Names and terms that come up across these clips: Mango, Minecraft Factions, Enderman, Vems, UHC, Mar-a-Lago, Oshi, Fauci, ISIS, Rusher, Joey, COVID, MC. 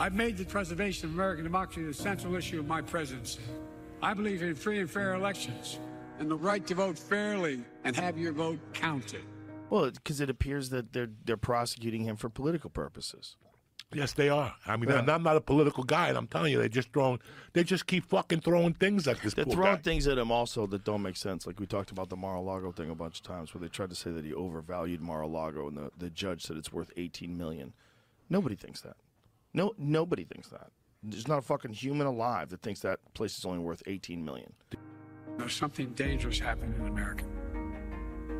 I've made the preservation of American democracy the central issue of my presidency. I believe in free and fair elections and the right to vote fairly and have your vote counted. Well, because it appears that they're prosecuting him for political purposes. Yes, they are. I mean, yeah. I'm not a political guy, and I'm telling you, they just keep fucking throwing things at this. They're throwing things at him also that don't make sense. Like we talked about the Mar-a-Lago thing a bunch of times, where they tried to say that he overvalued Mar-a-Lago, and the judge said it's worth $18 million. Nobody thinks that. No, nobody thinks that. There's not a fucking human alive that thinks that place is only worth $18 million. There's something dangerous happening in America.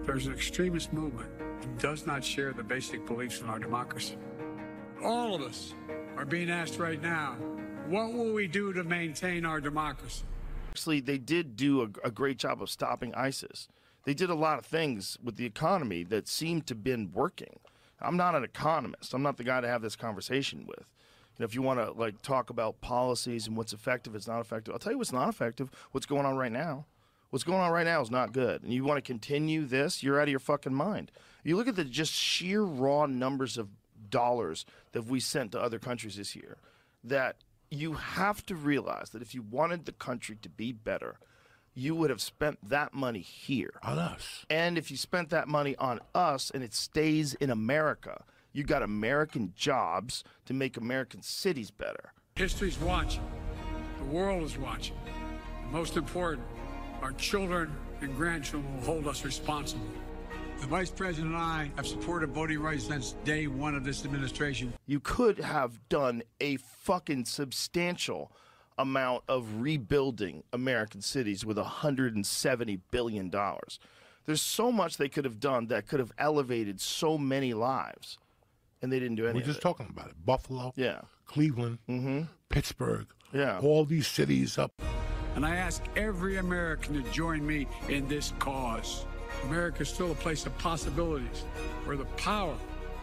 There's an extremist movement that does not share the basic beliefs in our democracy. All of us are being asked right now, what will we do to maintain our democracy? Actually, they did do a great job of stopping ISIS. They did a lot of things with the economy that seemed to have been working. I'm not an economist. I'm not the guy to have this conversation with. You know, if you want to like talk about policies and what's effective, it's not effective. I'll tell you what's not effective, what's going on right now. What's going on right now is not good. And you want to continue this, you're out of your fucking mind. You look at the just sheer raw numbers of dollars that we sent to other countries this year, that you have to realize that if you wanted the country to be better, you would have spent that money here. On us. And if you spent that money on us and it stays in America, you got American jobs to make American cities better. History's watching. The world is watching. And most important, our children and grandchildren will hold us responsible. The Vice President and I have supported voting rights since day one of this administration. You could have done a fucking substantial amount of rebuilding American cities with $170 billion. There's so much they could have done that could have elevated so many lives, and they didn't do anything. We're just talking about it. Buffalo, yeah. Cleveland, Pittsburgh, yeah. All these cities up. And I ask every American to join me in this cause. America is still a place of possibilities where the power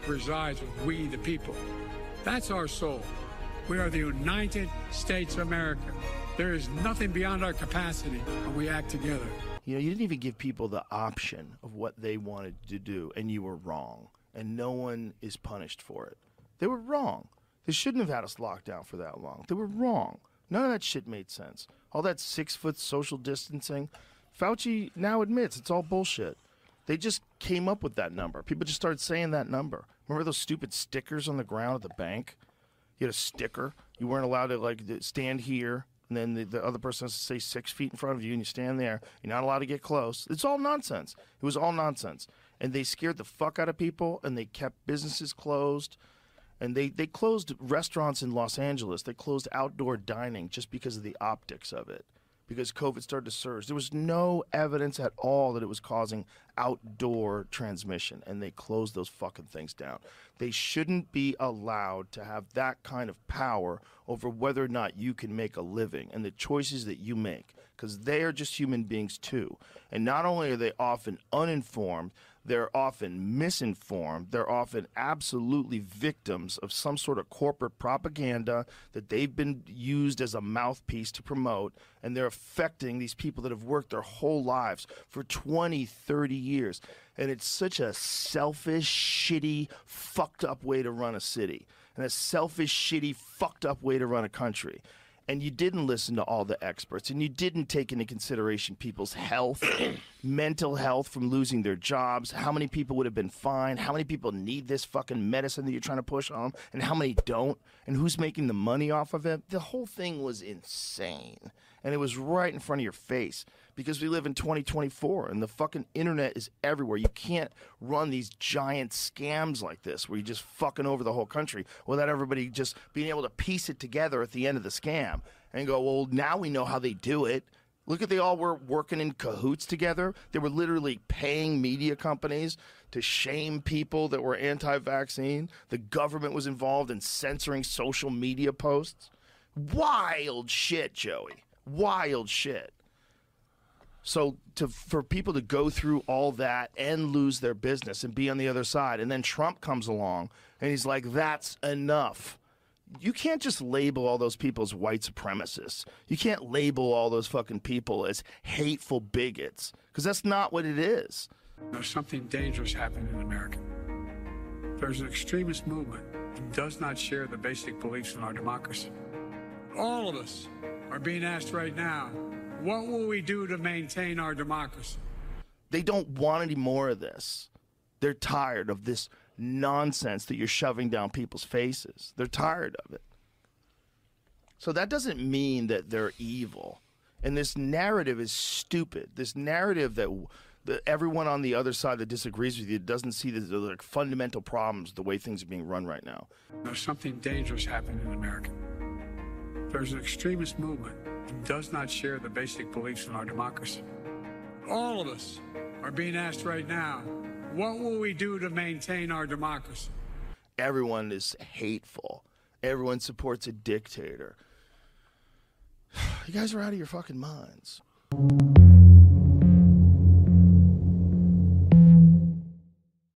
resides with we, the people. That's our soul. We are the United States of America. There is nothing beyond our capacity when we act together. You know, you didn't even give people the option of what they wanted to do, and you were wrong. And no one is punished for it. They were wrong. They shouldn't have had us locked down for that long. They were wrong. None of that shit made sense. All that 6-foot social distancing. Fauci now admits it's all bullshit. They just came up with that number. People just started saying that number. Remember those stupid stickers on the ground at the bank? You had a sticker. You weren't allowed to like stand here, and then the other person has to say 6 feet in front of you, and you stand there. You're not allowed to get close. It's all nonsense. It was all nonsense. And they scared the fuck out of people, and they kept businesses closed. And they closed restaurants in Los Angeles. They closed outdoor dining just because of the optics of it, because COVID started to surge. There was no evidence at all that it was causing outdoor transmission, and they closed those fucking things down. They shouldn't be allowed to have that kind of power over whether or not you can make a living and the choices that you make, because they are just human beings too. And not only are they often uninformed, they're often misinformed. They're often absolutely victims of some sort of corporate propaganda that they've been used as a mouthpiece to promote, and they're affecting these people that have worked their whole lives for 20, 30 years. And it's such a selfish, shitty, fucked up way to run a city, and a selfish, shitty, fucked up way to run a country. And you didn't listen to all the experts, and you didn't take into consideration people's health, mental health from losing their jobs, how many people would have been fine, how many people need this fucking medicine that you're trying to push on them, and how many don't, and who's making the money off of it. The whole thing was insane, and it was right in front of your face, because we live in 2024, and the fucking internet is everywhere. You can't run these giant scams like this where you're just fucking over the whole country without everybody just being able to piece it together at the end of the scam and go, well, now we know how they do it. Look at, they all were working in cahoots together. They were literally paying media companies to shame people that were anti-vaccine. The government was involved in censoring social media posts. Wild shit, Joey. Wild shit. So for people to go through all that and lose their business and be on the other side, and then Trump comes along and he's like, that's enough. You can't just label all those people as white supremacists. You can't label all those fucking people as hateful bigots, because that's not what it is. There's something dangerous happening in America. There's an extremist movement that does not share the basic beliefs in our democracy. All of us are being asked right now, what will we do to maintain our democracy? They don't want any more of this. They're tired of this nonsense that you're shoving down people's faces. They're tired of it. So that doesn't mean that they're evil. And this narrative is stupid. This narrative that everyone on the other side that disagrees with you doesn't see the like, fundamental problems the way things are being run right now. There's something dangerous happening in America. There's an extremist movement that does not share the basic beliefs in our democracy. All of us are being asked right now, what will we do to maintain our democracy? Everyone is hateful. Everyone supports a dictator. You guys are out of your fucking minds.